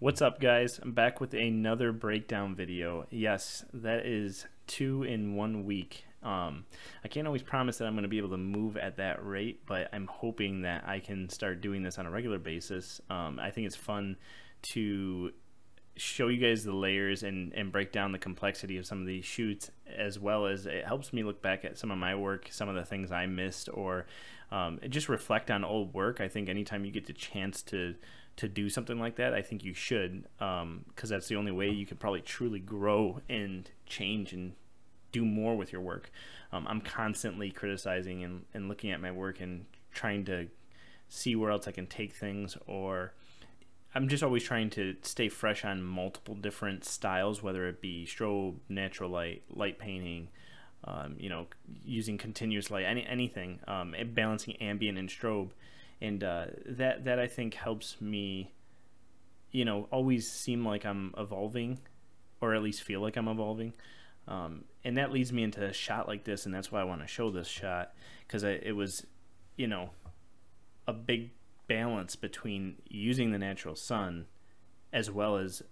What's up guys, I'm back with another breakdown video. Yes, that is 2 in 1 week. I can't always promise that I'm going to be able to move at that rate, but I'm hoping that I can start doing this on a regular basis. I think it's fun to show you guys the layers and break down the complexity of some of these shoots, as well as it helps me look back at some of my work, some of the things I missed, or just reflect on old work. I think anytime you get the chance to do something like that, I think you should, because that's the only way you can probably truly grow and change and do more with your work. I'm constantly criticizing and looking at my work and trying to see where else I can take things, or I'm just always trying to stay fresh on multiple different styles, whether it be strobe, natural light, light painting, you know, using continuous light, anything, and balancing ambient and strobe. And that I think helps me, you know, always seem like I'm evolving, or at least feel like I'm evolving. And that leads me into a shot like this, and that's why I want to show this shot, because it was, you know, a big balance between using the natural sun as well as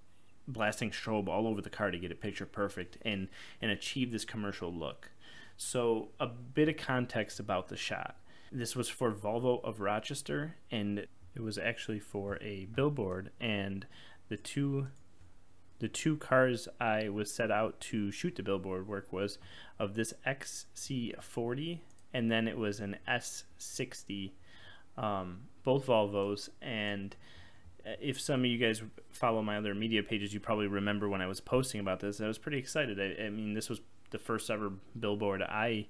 blasting strobe all over the car to get it picture perfect and achieve this commercial look. So a bit of context about the shot. This was for Volvo of Rochester, and it was actually for a billboard, and the two cars I was set out to shoot the billboard work was of this XC40, and then it was an S60, both Volvos. And if some of you guys follow my other media pages, you probably remember when I was posting about this, I was pretty excited. I mean, this was the first ever billboard I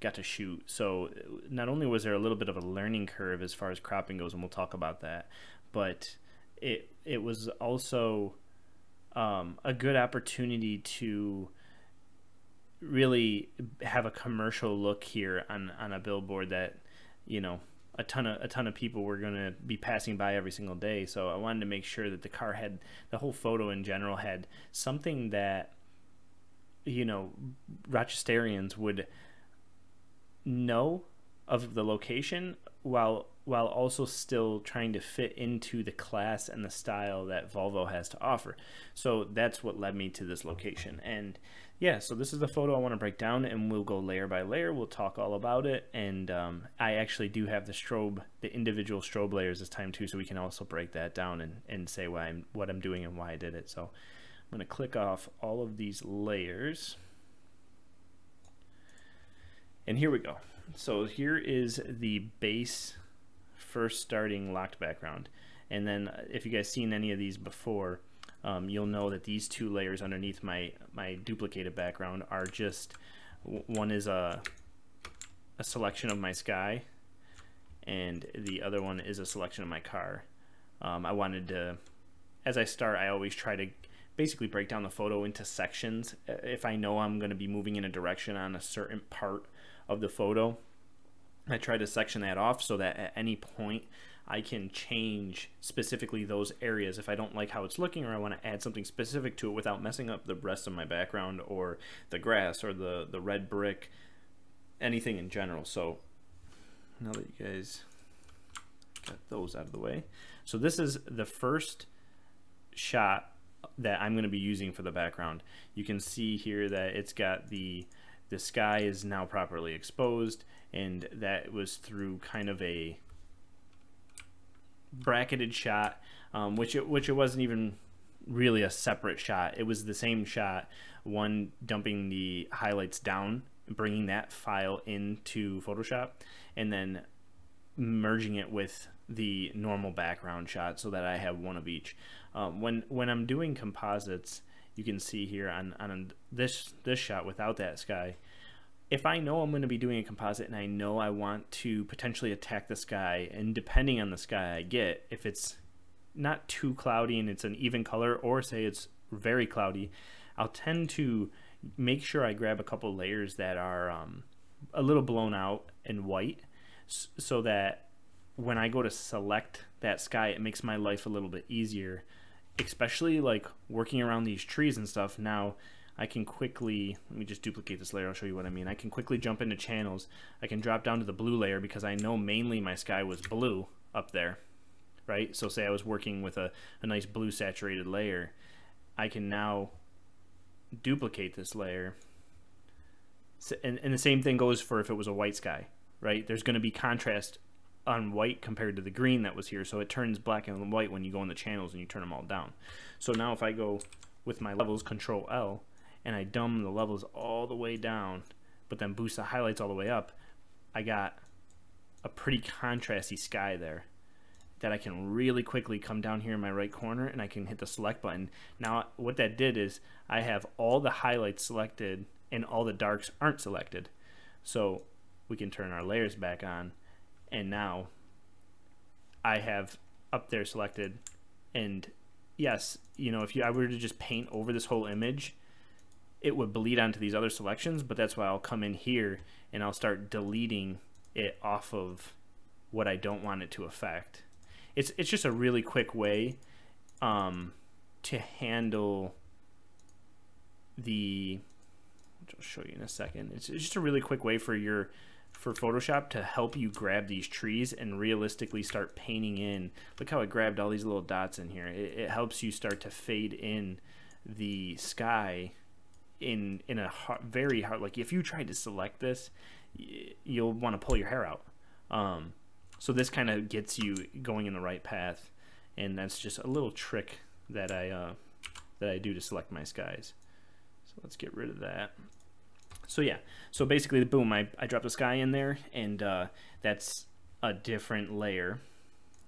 got to shoot. So not only was there a little bit of a learning curve as far as cropping goes, and we'll talk about that, but it was also a good opportunity to really have a commercial look here on a billboard that, you know, a ton of people were going to be passing by every single day. So I wanted to make sure that the car had, the whole photo in general had something that, you know, Rochesterians would know of the location, while also still trying to fit into the class and the style that Volvo has to offer. So that's what led me to this location. And yeah, so this is the photo I want to break down, and we'll go layer by layer. We'll talk all about it. And I actually do have the strobe, the individual strobe layers this time too, so we can also break that down and say what I'm doing and why I did it. So I'm going to click off all of these layers, and here we go. So here is the base first starting locked background, and then if you guys seen any of these before, you'll know that these two layers underneath my duplicated background are just, one is a selection of my sky, and the other one is a selection of my car. I wanted to, as I start, I always try to basically break down the photo into sections. If I know I'm going to be moving in a direction on a certain part of the photo, I try to section that off so that at any point I can change specifically those areas if I don't like how it's looking, or I want to add something specific to it without messing up the rest of my background or the grass or the red brick, anything in general. So now that you guys got those out of the way, so this is the first shot that I'm going to be using for the background. You can see here that it's got the sky is now properly exposed, and that was through kind of a bracketed shot, which it wasn't even really a separate shot. It was the same shot, one dumping the highlights down, bringing that file into Photoshop, and then merging it with the normal background shot so that I have one of each. When I'm doing composites, you can see here on this shot without that sky, if I know I'm going to be doing a composite and I know I want to potentially attack the sky, and depending on the sky I get, if it's not too cloudy and it's an even color, or say it's very cloudy, I'll tend to make sure I grab a couple layers that are a little blown out and white, so that when I go to select that sky, it makes my life a little bit easier, especially like working around these trees and stuff. Now I can quickly, let me just duplicate this layer, I'll show you what I mean. I can quickly jump into channels. I can drop down to the blue layer because I know mainly my sky was blue up there, right? So say I was working with a nice blue saturated layer. I can now duplicate this layer. So, and the same thing goes for if it was a white sky, right? There's going to be contrast on white compared to the green that was here. So it turns black and white when you go in the channels and you turn them all down. So now if I go with my levels, Control L, and I dumb the levels all the way down, but then boost the highlights all the way up, I got a pretty contrasty sky there that I can really quickly come down here in my right corner and I can hit the select button. Now what that did is I have all the highlights selected and all the darks aren't selected. So we can turn our layers back on, and now I have up there selected. And yes, you know, if I were to just paint over this whole image, it would bleed onto these other selections, but that's why I'll come in here and I'll start deleting it off of what I don't want it to affect. It's just a really quick way to handle the, which I'll show you in a second. It's just a really quick way for Photoshop to help you grab these trees and realistically start painting in. Look how I grabbed all these little dots in here. It helps you start to fade in the sky in a very hard, like if you tried to select this, you'll want to pull your hair out. So this kind of gets you going in the right path, and that's just a little trick that I do to select my skies. So let's get rid of that. So yeah, so basically, boom, I dropped the sky in there, and that's a different layer,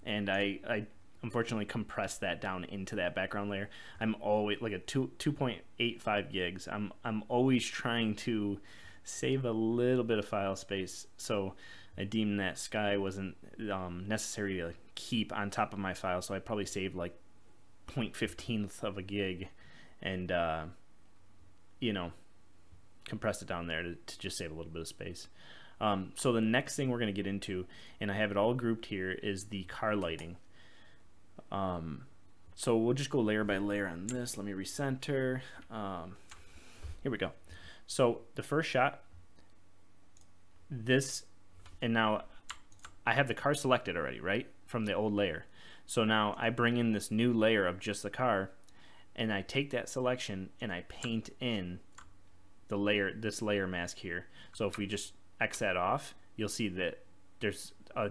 and I unfortunately compressed that down into that background layer. I'm always like a 2.85 gigs. I'm always trying to save a little bit of file space, so I deemed that sky wasn't necessary to keep on top of my file, so I probably saved like 0.15th of a gig, and you know, compressed it down there to just save a little bit of space. So the next thing we're going to get into, and I have it all grouped here, is the car lighting. So we'll just go layer by layer on this. Let me recenter. Here we go. So the first shot, this, and now I have the car selected already, right, from the old layer. So now I bring in this new layer of just the car, and I take that selection and I paint in the layer, this layer mask here. So if we just X that off, you'll see that there's a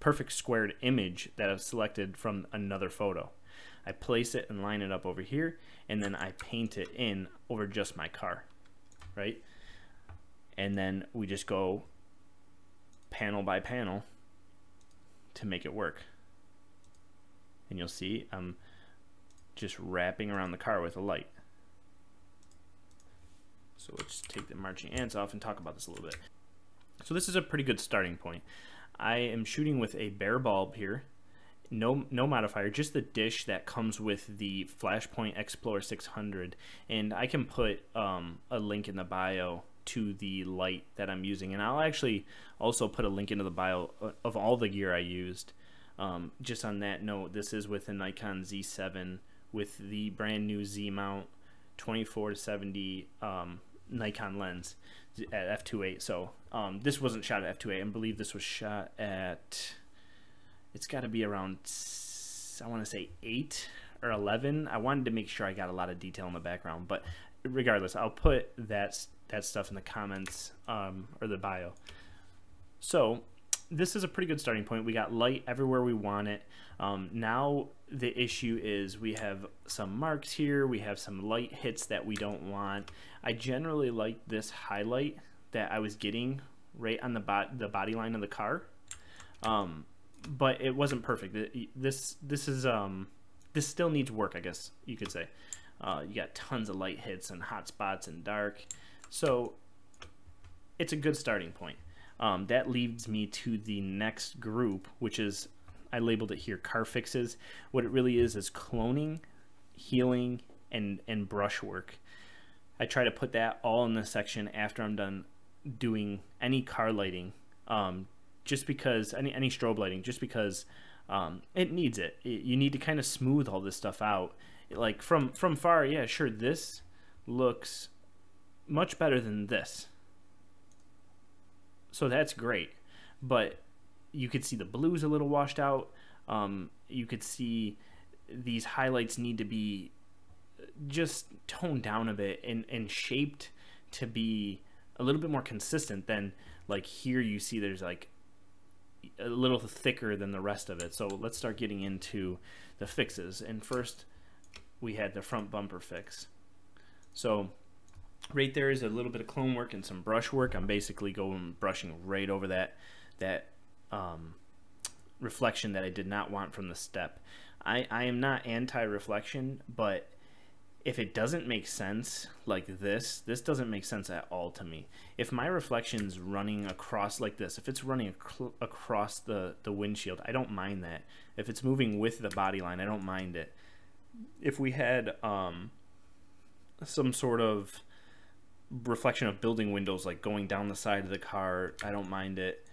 perfect squared image that I've selected from another photo. I place it and line it up over here, and then I paint it in over just my car, right? And then we just go panel by panel to make it work. And you'll see I'm just wrapping around the car with a light. So let's take the marching ants off and talk about this a little bit. So this is a pretty good starting point. I am shooting with a bare bulb here, no modifier, just the dish that comes with the Flashpoint Explorer 600. And I can put a link in the bio to the light that I'm using. And I'll actually also put a link into the bio of all the gear I used. Just on that note, this is with a Nikon Z7 with the brand new Z mount 24-70mm Nikon lens at f/2.8. So this wasn't shot at f/2.8. I believe this was shot at, it's got to be around, I want to say 8 or 11. I wanted to make sure I got a lot of detail in the background, but regardless, I'll put that stuff in the comments or the bio. So this is a pretty good starting point. We got light everywhere we want it. Now the issue is we have some marks here, we have some light hits that we don't want. I generally like this highlight that I was getting right on the body line of the car, but it wasn't perfect. This is this still needs work, I guess you could say. You got tons of light hits and hot spots and dark, so it's a good starting point. That leads me to the next group, which is, I labeled it here, car fixes. What it really is cloning, healing, and brush work. I try to put that all in this section after I'm done doing any car lighting, just because, any strobe lighting, just because it needs it. You need to kind of smooth all this stuff out. Like from far, yeah, sure, this looks much better than this. So that's great, but you could see the blues a little washed out. You could see these highlights need to be just toned down a bit and shaped to be a little bit more consistent than, like, here you see there's like a little thicker than the rest of it. So let's start getting into the fixes. And first we had the front bumper fix. So right there is a little bit of clone work and some brush work. I'm basically brushing right over that reflection that I did not want from the step. I am not anti-reflection, but if it doesn't make sense, like this doesn't make sense at all to me. If my reflection's running across like this, if it's running across the windshield, I don't mind that. If it's moving with the body line, I don't mind it. If we had some sort of reflection of building windows, like going down the side of the car, I don't mind it.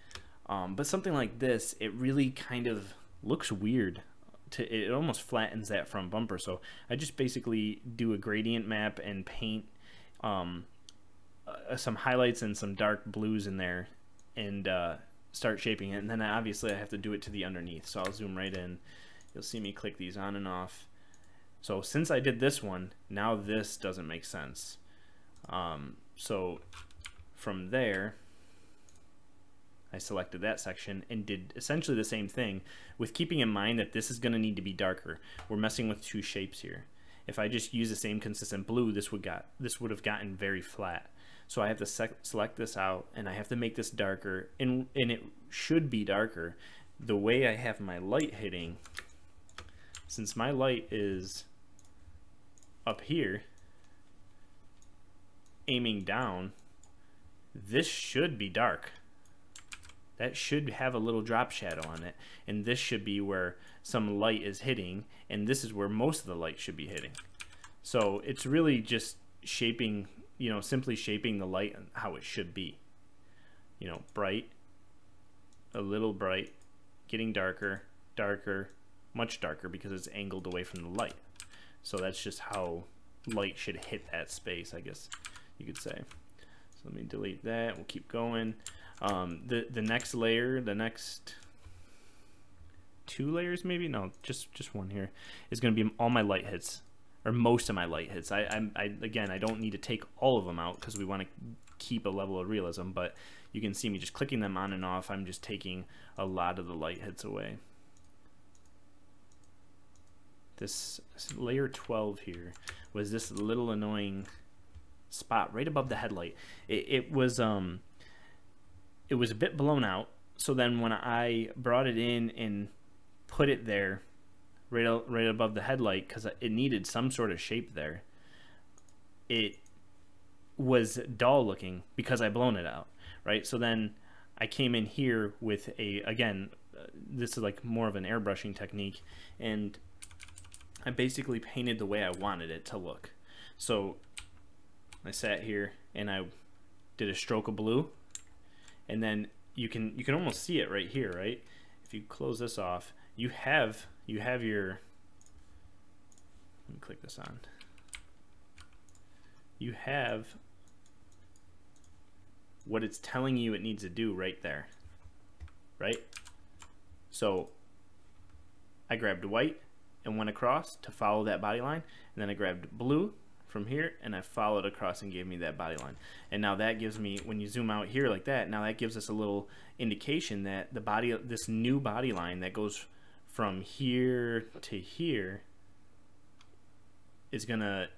But something like this, it really kind of looks weird. It almost flattens that front bumper. So I just basically do a gradient map and paint some highlights and some dark blues in there and start shaping it. And then obviously I have to do it to the underneath. So I'll zoom right in. You'll see me click these on and off. So since I did this one, now this doesn't make sense. So from there, I selected that section and did essentially the same thing, with keeping in mind that this is going to need to be darker. We're messing with two shapes here. If I just use the same consistent blue, this would have gotten very flat. So I have to select this out, and I have to make this darker, and it should be darker. The way I have my light hitting, since my light is up here, aiming down, this should be dark. That should have a little drop shadow on it, and this should be where some light is hitting, and this is where most of the light should be hitting. So it's really just shaping, you know, simply shaping the light and how it should be. You know, bright, a little bright, getting darker, darker, much darker, because it's angled away from the light. So that's just how light should hit that space, I guess you could say. So let me delete that. We'll keep going. The next layer, the next two layers, maybe, no, just one here, is going to be all my light hits, or most of my light hits. Again, I don't need to take all of them out because we want to keep a level of realism, but you can see me just clicking them on and off. I'm just taking a lot of the light hits away. This layer 12 here was this little annoying spot right above the headlight. It was a bit blown out, so then when I brought it in and put it there right above the headlight, because it needed some sort of shape there, it was dull looking because I blown it out, right? So then I came in here with again, this is like more of an airbrushing technique, and I basically painted the way I wanted it to look. So I sat here and I did a stroke of blue, and then you can almost see it right here, right? If you close this off, you have your, let me click this on. You have what it's telling you it needs to do right there, right? So I grabbed white and went across to follow that body line, and then I grabbed blue from here and I followed across and gave me that body line. And now that gives me, when you zoom out here like that, now that gives us a little indication that the body, this new body line that goes from here to here, is gonna,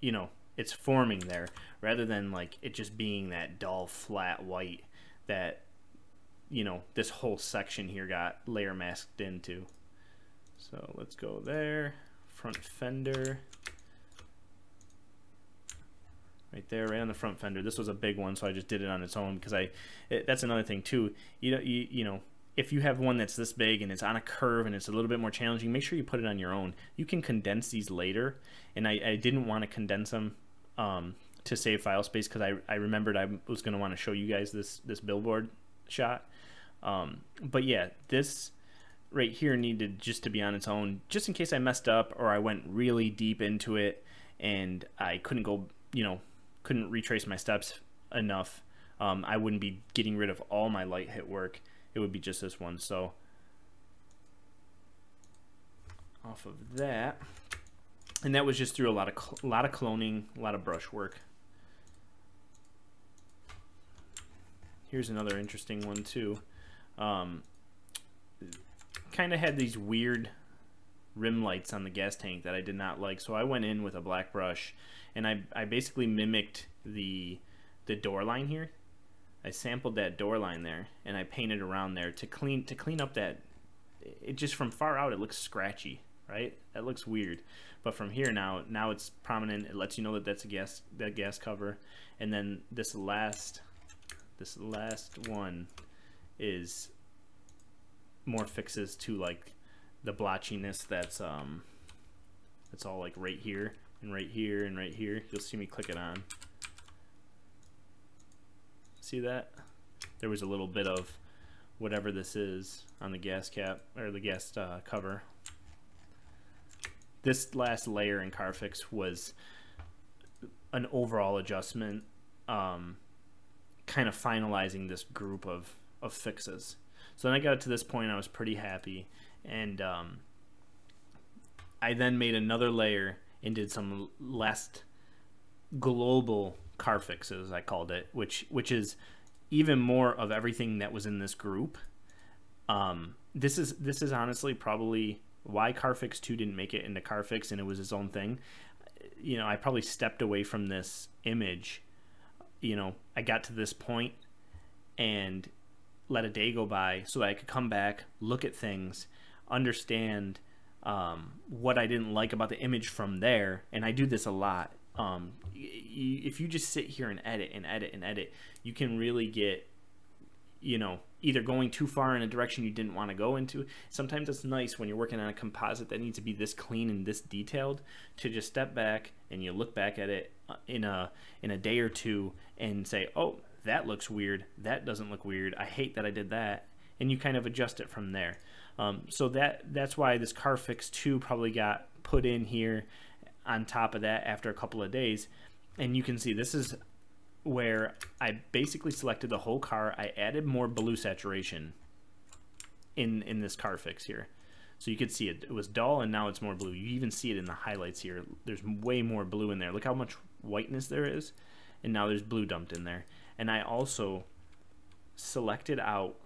you know, it's forming there, rather than like it just being that dull flat white that, you know, this whole section here got layer masked into. So let's go there, front fender. Right there, right on the front fender. This was a big one, so I just did it on its own because that's another thing too. You know, if you have one that's this big and it's on a curve and it's a little bit more challenging, make sure you put it on your own. You can condense these later, and I didn't want to condense them to save file space, because I remembered I was going to want to show you guys this billboard shot. But yeah, this right here needed just to be on its own, just in case I messed up or I went really deep into it and I couldn't go you know, couldn't retrace my steps enough, I wouldn't be getting rid of all my light hit work. It would be just this one. So off of that, and that was just through a lot of cloning, a lot of brush work. Here's another interesting one too. Kind of had these weird rim lights on the gas tank that I did not like, so I went in with a black brush and I basically mimicked the door line here. I sampled that door line there and I painted around there to clean up that. It just from far out it looks scratchy, right? That looks weird, but from here now it's prominent. It lets you know that that's a gas, that gas cover. And then this last one is more fixes to like the blotchiness that's all like right here and right here and right here. You'll see me click it on. See that? There was a little bit of whatever this is on the gas cap or the gas cover. This last layer in CarFix was an overall adjustment, kind of finalizing this group of fixes. So then I got to this point, I was pretty happy, and I then made another layer and did some last global car fixes, I called it, which is even more of everything that was in this group. This is honestly probably why CarFix 2 didn't make it into CarFix and it was his own thing. You know, I probably stepped away from this image. You know, I got to this point and let a day go by so that I could come back, look at things, understand what I didn't like about the image from there. And I do this a lot. If you just sit here and edit and edit and edit, you can really get, you know, either going too far in a direction you didn't want to go into. Sometimes it's nice when you're working on a composite that needs to be this clean and this detailed to just step back and you look back at it in a day or two and say, oh, that looks weird, that doesn't look weird, I hate that I did that, and you kind of adjust it from there. So that's why this CarFix 2 probably got put in here on top of that after a couple of days. And you can see this is where I basically selected the whole car. I added more blue saturation in this CarFix here, so you could see it was dull and now it's more blue. You even see it in the highlights here, there's way more blue in there. Look how much whiteness there is, and now there's blue dumped in there. And I also selected out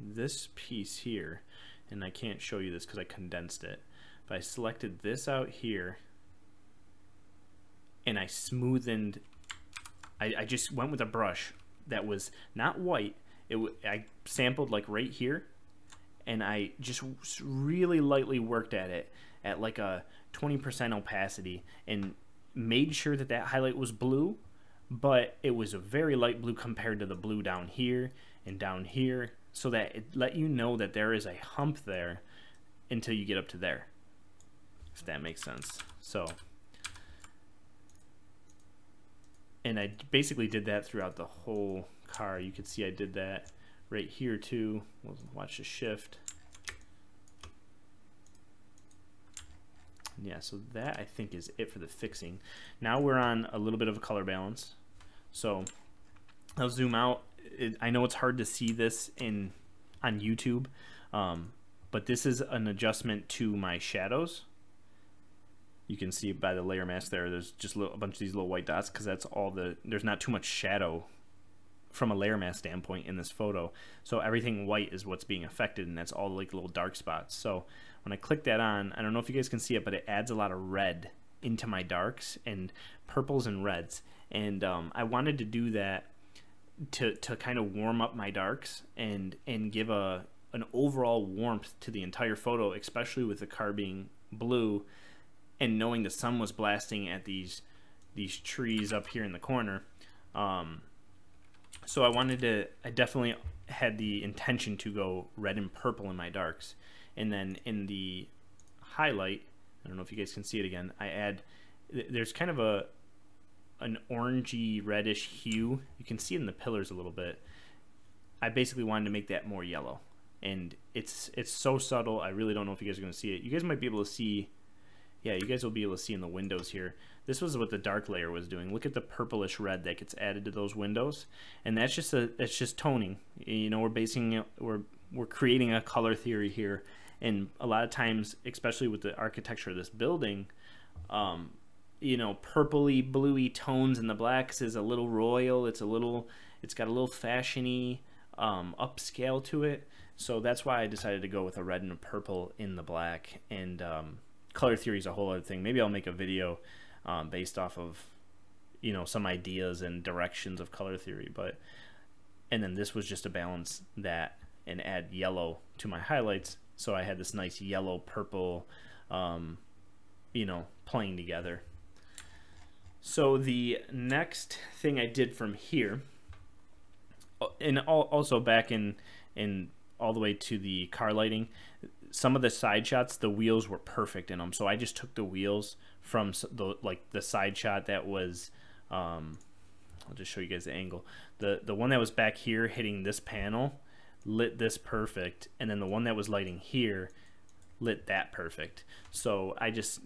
this piece here, and I can't show you this because I condensed it, but I selected this out here and I smoothened. I just went with a brush that was not white. I sampled like right here and I just really lightly worked at it at like a 20% opacity and made sure that that highlight was blue, but it was a very light blue compared to the blue down here and down here, so that it let you know that there is a hump there until you get up to there, if that makes sense. So, and I basically did that throughout the whole car. You could see I did that right here too. We'll watch the shift. Yeah, so that I think is it for the fixing. Now we're on a little bit of a color balance. So I'll zoom out. I know it's hard to see this on YouTube, but this is an adjustment to my shadows. You can see by the layer mask there, there's just a bunch of these little white dots because that's all there's not too much shadow from a layer mask standpoint in this photo. So everything white is what's being affected, and that's all like little dark spots. So when I click that on, I don't know if you guys can see it, but it adds a lot of red into my darks and purples and reds. And I wanted to do that to kind of warm up my darks and give an overall warmth to the entire photo, especially with the car being blue and knowing the sun was blasting at these trees up here in the corner. So I definitely had the intention to go red and purple in my darks. And then in the highlight, I don't know if you guys can see it again, I add, there's kind of an orangey reddish hue. You can see it in the pillars a little bit. I basically wanted to make that more yellow. And it's so subtle, I really don't know if you guys are gonna see it. You guys might be able to see, yeah, you guys will be able to see in the windows here, this was what the dark layer was doing. Look at the purplish red that gets added to those windows, and that's just a, it's just toning. You know, we're creating a color theory here, and a lot of times, especially with the architecture of this building, you know, purpley bluey tones in the blacks is a little royal. It's a little, it's got a little fashiony upscale to it. So that's why I decided to go with a red and a purple in the black. And color theory is a whole other thing. Maybe I'll make a video based off of, you know, some ideas and directions of color theory. But, and then this was just to balance that and add yellow to my highlights. So I had this nice yellow purple, you know, playing together. So the next thing I did from here, and also back in all the way to the car lighting, some of the side shots, the wheels were perfect in them. So I just took the wheels from the, like the side shot that was, I'll just show you guys the angle. The one that was back here hitting this panel lit this perfect, and then the one that was lighting here lit that perfect. So I just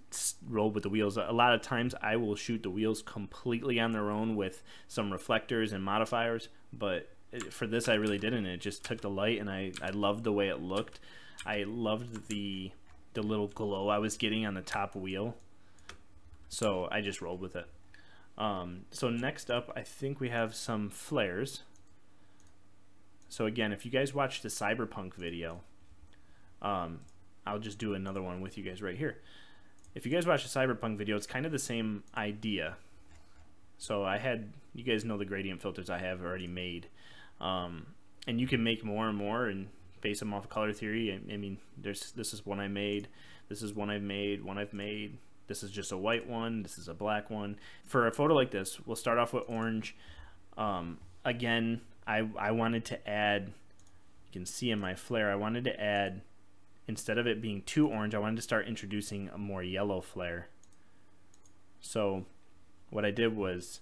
rolled with the wheels. A lot of times I will shoot the wheels completely on their own with some reflectors and modifiers, but for this I really didn't. It just took the light, and I loved the way it looked. I loved the little glow I was getting on the top wheel, so I just rolled with it. So next up, I think we have some flares. So again, if you guys watched the Cyberpunk video, I'll just do another one with you guys right here. If you guys watch the Cyberpunk video, it's kind of the same idea. So I had, you guys know the gradient filters I have already made, and you can make more and more and base them off of color theory. I mean, this is one I made, this is one I've made, one I've made. This is just a white one, this is a black one. For a photo like this, we'll start off with orange. Again, I wanted to add, you can see in my flare, I wanted to add, instead of it being too orange, I wanted to start introducing a more yellow flare. So what I did was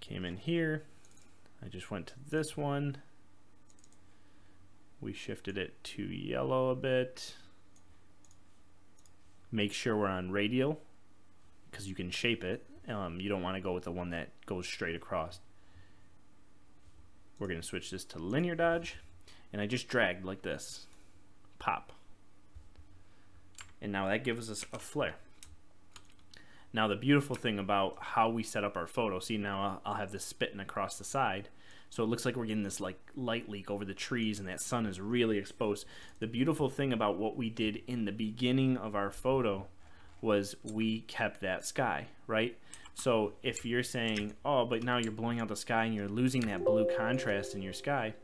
came in here, I just went to this one, we shifted it to yellow a bit. Make sure we're on radial because you can shape it. You don't want to go with the one that goes straight across. We're going to switch this to linear dodge, and I just dragged like this, pop. And now that gives us a flare. Now the beautiful thing about how we set up our photo, see now I'll have this spitting across the side. So it looks like we're getting this like light leak over the trees and that sun is really exposed. The beautiful thing about what we did in the beginning of our photo was we kept that sky, right? So if you're saying, oh, but now you're blowing out the sky and you're losing that blue contrast in your sky.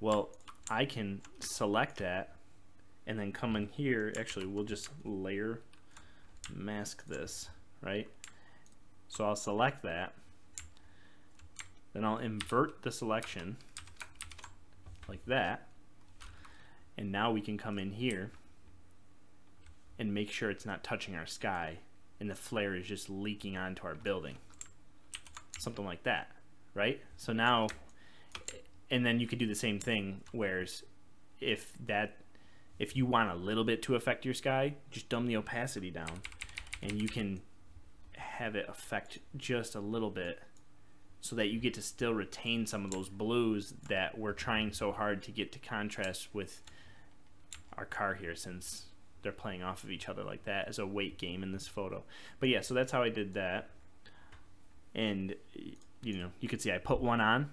Well, I can select that and then come in here. Actually, we'll just layer mask this, right? So I'll select that. Then I'll invert the selection like that. And now we can come in here and make sure it's not touching our sky and the flare is just leaking onto our building. Something like that, right? So now, and then you could do the same thing, whereas if that, if you want a little bit to affect your sky, just dumb the opacity down and you can have it affect just a little bit so that you get to still retain some of those blues that we're trying so hard to get to contrast with our car here, since they're playing off of each other like that as a weight game in this photo. But yeah, so that's how I did that. And you know, you could see I put one on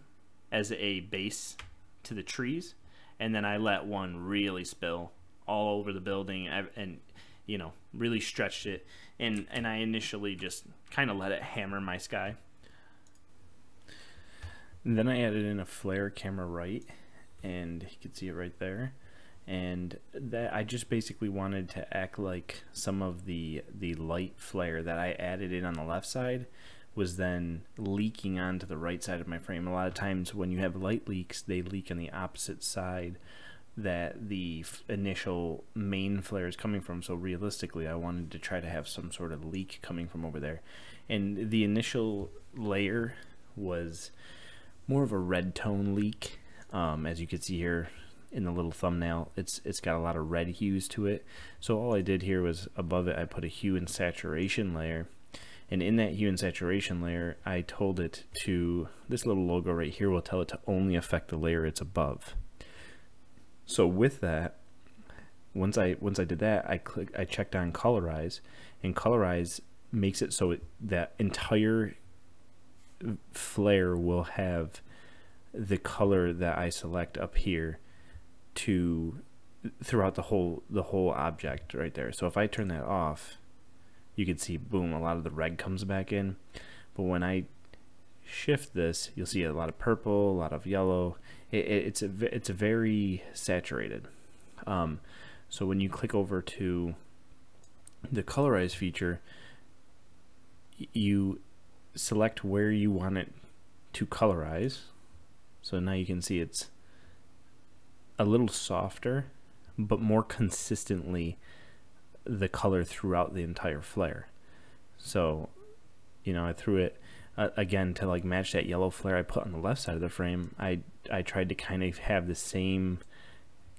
as a base to the trees, and then I let one really spill all over the building, and you know, really stretched it. And I initially just kind of let it hammer my sky. And then I added in a flare camera right, and you can see it right there. And that I just basically wanted to act like some of the light flare that I added in on the left side was then leaking onto the right side of my frame. A lot of times when you have light leaks, they leak on the opposite side that the initial main flare is coming from. So realistically, I wanted to try to have some sort of leak coming from over there. And the initial layer was more of a red tone leak, as you could see here. in the little thumbnail, it's got a lot of red hues to it. So all I did here was above it I put a hue and saturation layer, and in that hue and saturation layer I told it to, this little logo right here will tell it to only affect the layer it's above. So with that, once I did that, I checked on colorize, and colorize makes it so that entire flare will have the color that I select up here to throughout the whole object right there. So if I turn that off, you can see, boom, a lot of the red comes back in. But when I shift this, you'll see a lot of purple, a lot of yellow. It's very saturated. So when you click over to the colorize feature, you select where you want it to colorize. So now you can see it's a little softer, but more consistently the color throughout the entire flare. So, you know, I threw it again to like match that yellow flare I put on the left side of the frame. I tried to kind of have the same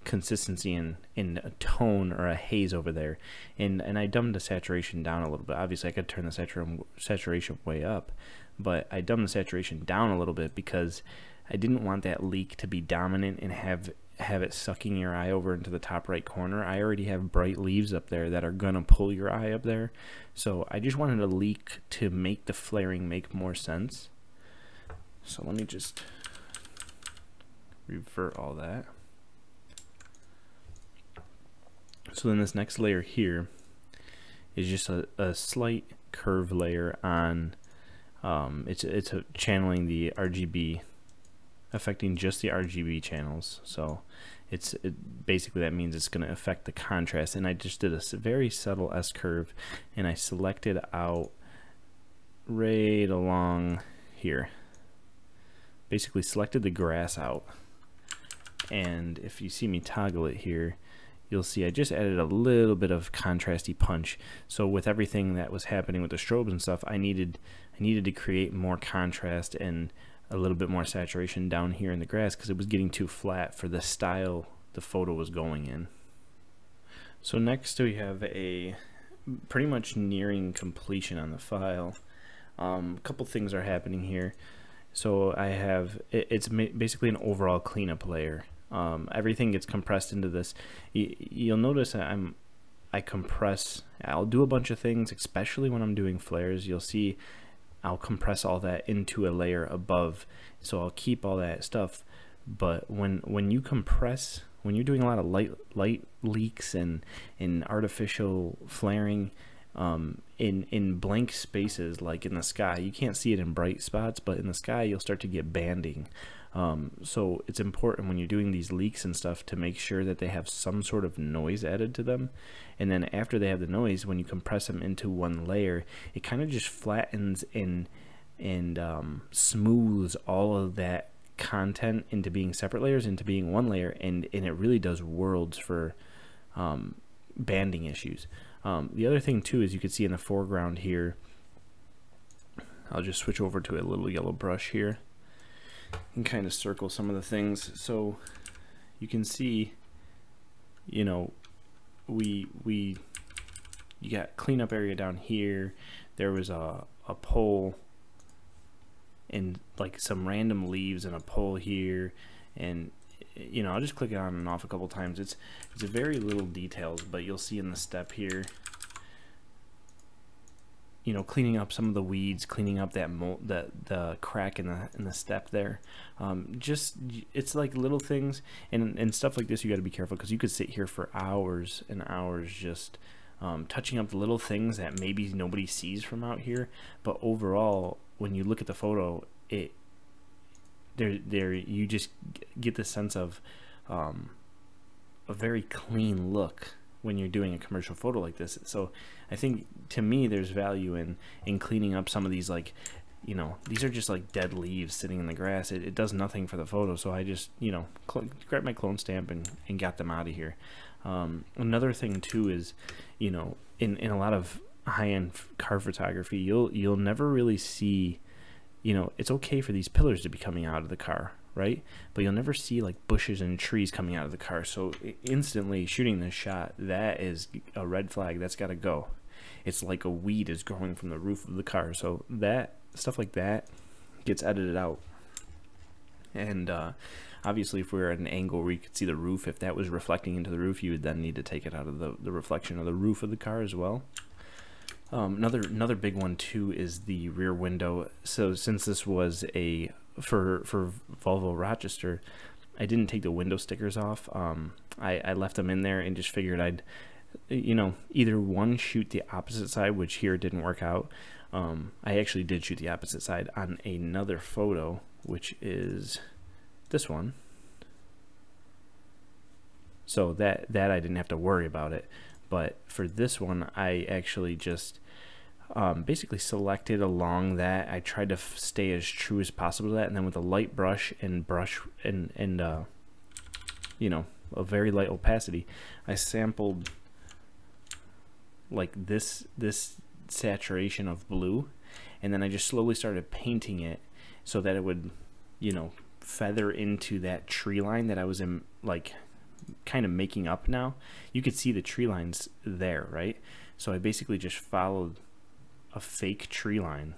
consistency in a tone or a haze over there, and I dumbed the saturation down a little bit. Obviously I could turn the saturation way up, but I dumbed the saturation down a little bit because I didn't want that leak to be dominant and have it sucking your eye over into the top right corner. I already have bright leaves up there that are gonna pull your eye up there, so I just wanted a leak to make the flaring make more sense. So let me just revert all that. So then this next layer here is just a slight curve layer on, it's channeling the RGB, affecting just the RGB channels. So it basically, that means it's going to affect the contrast. And I just did a very subtle S curve, and I selected out right along here, basically selected the grass out. And if you see me toggle it here, you'll see I just added a little bit of contrasty punch. So with everything that was happening with the strobes and stuff, I needed to create more contrast and a little bit more saturation down here in the grass because it was getting too flat for the style the photo was going in. So next we have a pretty much nearing completion on the file. A couple things are happening here. So I have, it's basically an overall cleanup layer. Everything gets compressed into this. You'll notice I compress. I'll do a bunch of things, especially when I'm doing flares. You'll see I'll compress all that into a layer above, so I'll keep all that stuff. But when you compress, when you're doing a lot of light leaks and artificial flaring in blank spaces, like in the sky, you can't see it in bright spots, but in the sky you'll start to get banding. So it's important when you're doing these leaks and stuff to make sure that they have some sort of noise added to them. And then after they have the noise, when you compress them into one layer, it kind of just flattens and smooths all of that content into being separate layers, into being one layer, and it really does worlds for banding issues. The other thing too is you can see in the foreground here, I'll just switch over to a little yellow brush here and kind of circle some of the things. So you can see, you know, you got cleanup area down here. There was a pole and like some random leaves and a pole here, and you know, I'll just click it on and off a couple times. It's a very little details, but you'll see in the step here, you know, cleaning up some of the weeds, cleaning up that mold, the crack in the step there. Just, it's like little things, and stuff like this you got to be careful, because you could sit here for hours and hours just touching up the little things that maybe nobody sees from out here. But overall, when you look at the photo, there you just get the sense of a very clean look when you're doing a commercial photo like this. So I think, to me, there's value in cleaning up some of these, like, you know, these are just like dead leaves sitting in the grass. It does nothing for the photo. So I just, you know, grabbed my clone stamp and got them out of here. Another thing too is, you know, in a lot of high-end car photography, you'll never really see, you know, it's okay for these pillars to be coming out of the car right? But you'll never see like bushes and trees coming out of the car. So instantly shooting this shot, that is a red flag. That's got to go. It's like a weed is growing from the roof of the car. So that stuff like that gets edited out. And obviously if we were at an angle where you could see the roof, if that was reflecting into the roof, you would then need to take it out of the reflection of the roof of the car as well. Another big one too is the rear window. So since this was a for Volvo Rochester, I didn't take the window stickers off. I left them in there and just figured I'd, you know, either one, shoot the opposite side, which here didn't work out. I actually did shoot the opposite side on another photo, which is this one. So that I didn't have to worry about it. But for this one, I actually just basically selected along that. I tried to stay as true as possible to that, and then with a light brush and you know, a very light opacity, I sampled like this saturation of blue, and then I just slowly started painting it so that it would, you know, feather into that tree line that I was in, like, kind of making up now. You could see the tree lines there, right? So I basically just followed a fake tree line,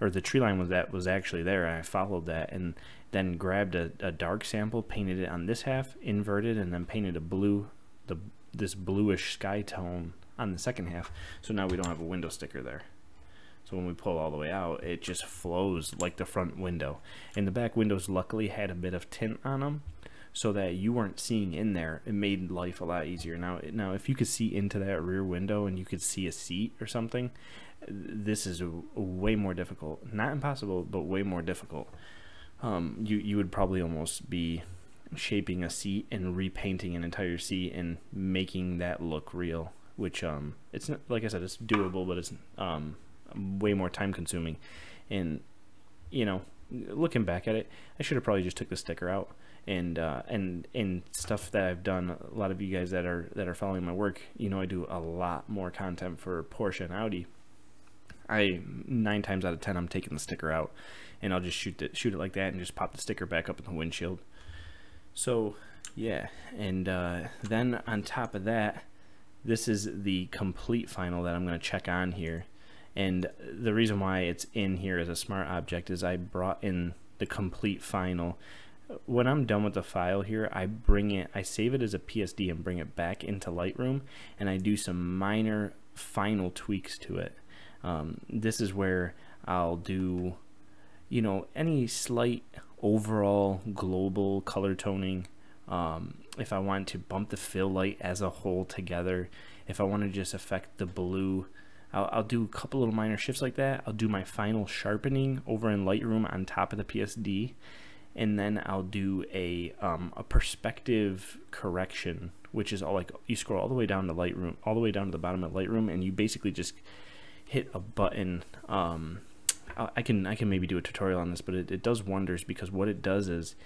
or the tree line was actually there, and I followed that, and then grabbed a dark sample, painted it on this half, inverted, and then painted a blue, this bluish sky tone on the second half. So now we don't have a window sticker there. So when we pull all the way out, it just flows like the front window. And the back windows luckily had a bit of tint on them, so that you weren't seeing in there. It made life a lot easier. Now if you could see into that rear window and you could see a seat or something, this is a way more difficult. Not impossible, but way more difficult. You would probably almost be shaping a seat and repainting an entire seat and making that look real, which it's not, like I said, it's doable, but it's way more time consuming. And, you know, looking back at it, I should have probably just took the sticker out. And stuff that I've done, a lot of you guys that are following my work, you know, I do a lot more content for Porsche and Audi. 9 times out of 10 I'm taking the sticker out, and I'll just shoot it like that and just pop the sticker back up in the windshield. So yeah, and then on top of that, this is the complete final that I'm going to check on here. And the reason why it's in here as a smart object is I brought in the complete final. When I'm done with the file here, I save it as a PSD and bring it back into Lightroom, and I do some minor final tweaks to it. This is where I'll do, you know, any slight overall global color toning. If I want to bump the fill light as a whole together, if I want to just affect the blue, I'll do a couple little minor shifts like that. I'll do my final sharpening over in Lightroom on top of the PSD. And then I'll do a perspective correction, which is all, like, you scroll all the way down to Lightroom, all the way down to the bottom of Lightroom, and you basically just hit a button. I can maybe do a tutorial on this, but it does wonders, because what it does is,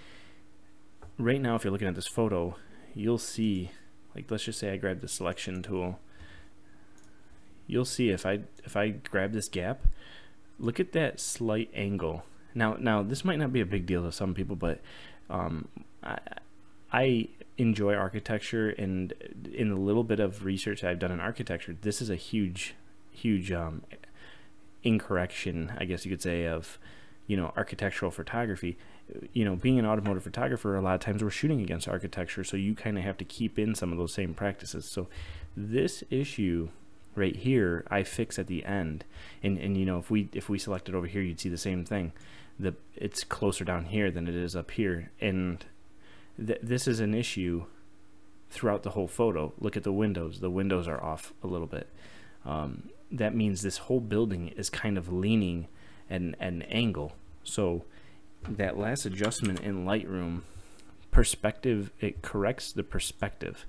right now if you're looking at this photo, you'll see, like, let's just say I grab the selection tool. You'll see if I grab this gap, look at that slight angle. Now this might not be a big deal to some people, but I enjoy architecture, and in the little bit of research I've done in architecture, this is a huge incorrection, I guess you could say, of, you know, architectural photography. You know, being an automotive photographer, a lot of times we're shooting against architecture, so you kind of have to keep in some of those same practices. So this issue right here I fix at the end, and you know, if we select it over here, you'd see the same thing. It's closer down here than it is up here, and this is an issue throughout the whole photo. Look at the windows. The windows are off a little bit. That means this whole building is kind of leaning at an angle. So that last adjustment in Lightroom, perspective, it corrects the perspective,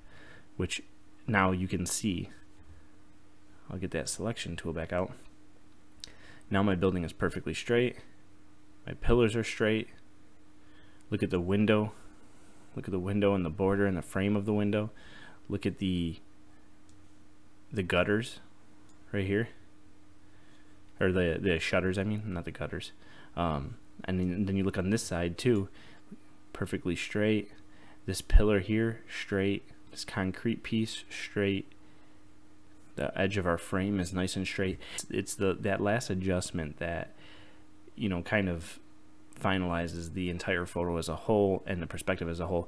which now you can see. I'll get that selection tool back out. Now my building is perfectly straight. My pillars are straight. Look at the window. Look at the window and the border and the frame of the window. Look at the gutters right here, or the shutters, I mean, not the gutters. And then you look on this side too, perfectly straight. This pillar here, straight. This concrete piece, straight. The edge of our frame is nice and straight. It's that last adjustment that, you know, kind of finalizes the entire photo as a whole and the perspective as a whole.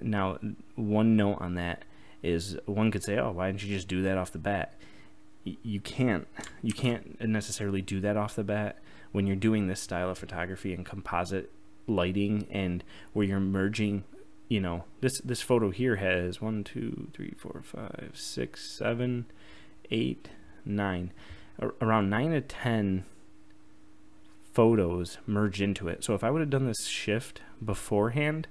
Now, one note on that is one could say, oh, why didn't you just do that off the bat? You can't. You can't necessarily do that off the bat when you're doing this style of photography and composite lighting, and where you're merging, you know, this photo here has 1, 2, 3, 4, 5, 6, 7, 8, 9, around 9 to 10 photos merge into it. So if I would have done this shift beforehand,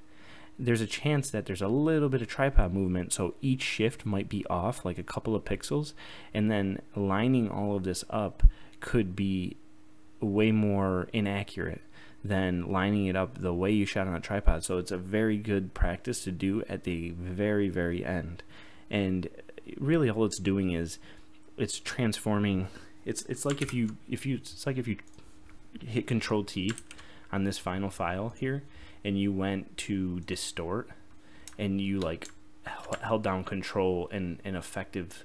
there's a chance that there's a little bit of tripod movement, so each shift might be off like a couple of pixels, and then lining all of this up could be way more inaccurate than lining it up the way you shot on a tripod. So it's a very good practice to do at the very, very end. And really all it's doing is it's transforming. It's like if you hit Control T on this final file here, and you went to distort, and you like held down Control and effective,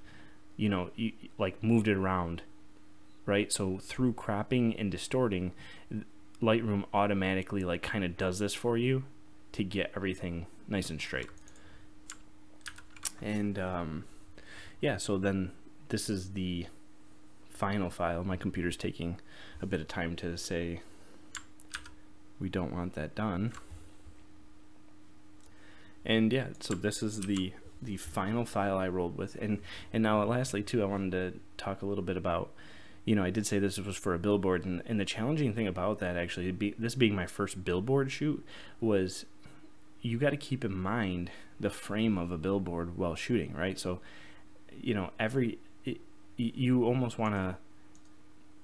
you know, you like moved it around, right? So through cropping and distorting, Lightroom automatically like kind of does this for you to get everything nice and straight. And yeah, so then this is the final file. My computer's taking a bit of time to say we don't want that done. And yeah, so this is the final file I rolled with. And now lastly too, I wanted to talk a little bit about, you know, I did say this was for a billboard, and the challenging thing about that, actually, this being my first billboard shoot, was you got to keep in mind the frame of a billboard while shooting, right? So, you know, you almost want to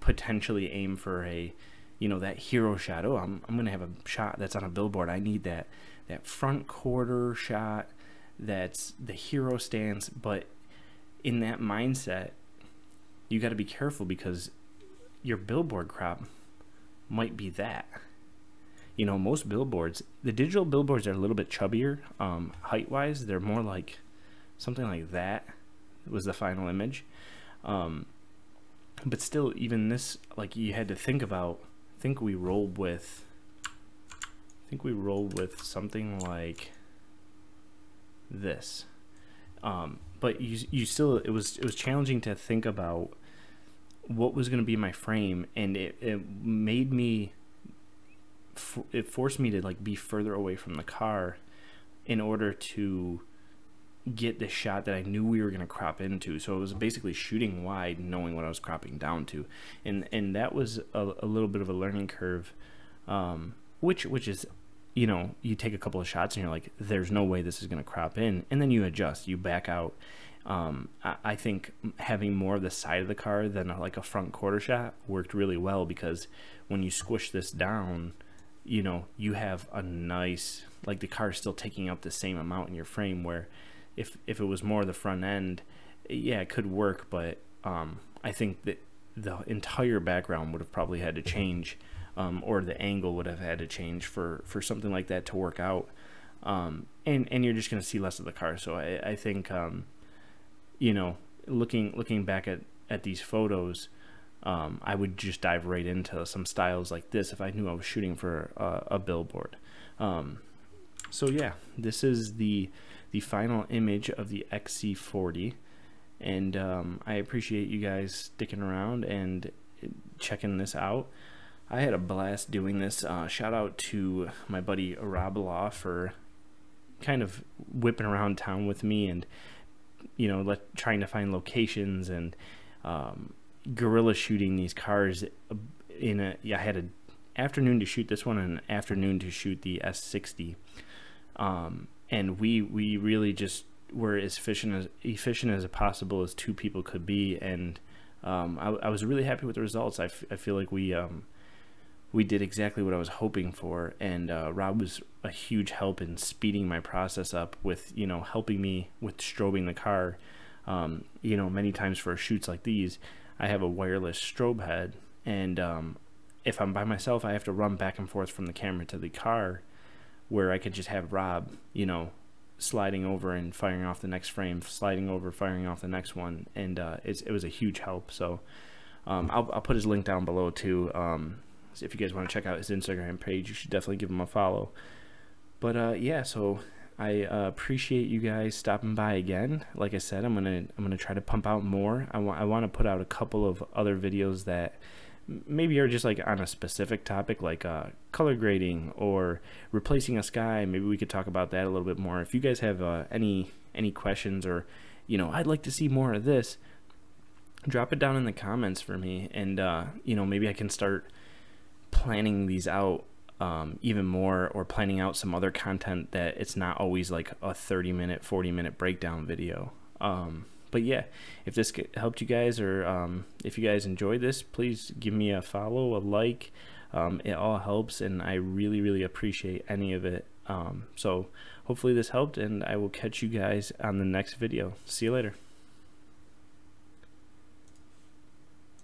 potentially aim for a, you know, that hero shot. Oh, I'm going to have a shot that's on a billboard. I need that front quarter shot that's the hero stance. But in that mindset, you got to be careful, because your billboard crop might be that. You know, most billboards, the digital billboards, are a little bit chubbier height-wise. They're more like something like that was the final image. But still, even this, like, you had to think about, I think we rolled with something like this. But you still, it was challenging to think about what was going to be my frame, and it forced me to like be further away from the car in order to get the shot that I knew we were going to crop into. So it was basically shooting wide, knowing what I was cropping down to, and that was a little bit of a learning curve, which is, you know, you take a couple of shots and you're like, there's no way this is going to crop in, and then you adjust, you back out. I think having more of the side of the car than like a front quarter shot worked really well, because when you squish this down, you know, you have a nice, like, the car is still taking up the same amount in your frame, where if it was more the front end, yeah, it could work, but I think that the entire background would have probably had to change, or the angle would have had to change for something like that to work out. And you're just going to see less of the car. So I think, you know, looking back at these photos, I would just dive right into some styles like this if I knew I was shooting for a billboard. So yeah, this is the final image of the XC40. And I appreciate you guys sticking around and checking this out. I had a blast doing this. Shout out to my buddy Rob Law for kind of whipping around town with me, and, you know, trying to find locations and guerrilla shooting these cars. I had an afternoon to shoot this one and an afternoon to shoot the S60, and we really just were as efficient as possible as two people could be, and I was really happy with the results. I feel like we did exactly what I was hoping for, and Rob was a huge help in speeding my process up with, you know, helping me with strobing the car. You know, many times for shoots like these, I have a wireless strobe head, and if I'm by myself, I have to run back and forth from the camera to the car, where I could just have Rob, you know, sliding over and firing off the next frame, sliding over, firing off the next one. And it was a huge help. So I'll put his link down below too. So if you guys want to check out his Instagram page, you should definitely give him a follow. But yeah, so I appreciate you guys stopping by again. Like I said, I'm gonna try to pump out more. I want to put out a couple of other videos that maybe are just like on a specific topic, like color grading or replacing a sky. Maybe we could talk about that a little bit more. If you guys have any questions, or you know, I'd like to see more of this, drop it down in the comments for me, and you know, maybe I can start planning these out even more, or planning out some other content that it's not always like a 30-minute, 40-minute breakdown video. But yeah, if this helped you guys, or if you guys enjoyed this, please give me a follow, a like. It all helps, and I really, really appreciate any of it. So hopefully this helped, and I will catch you guys on the next video. See you later.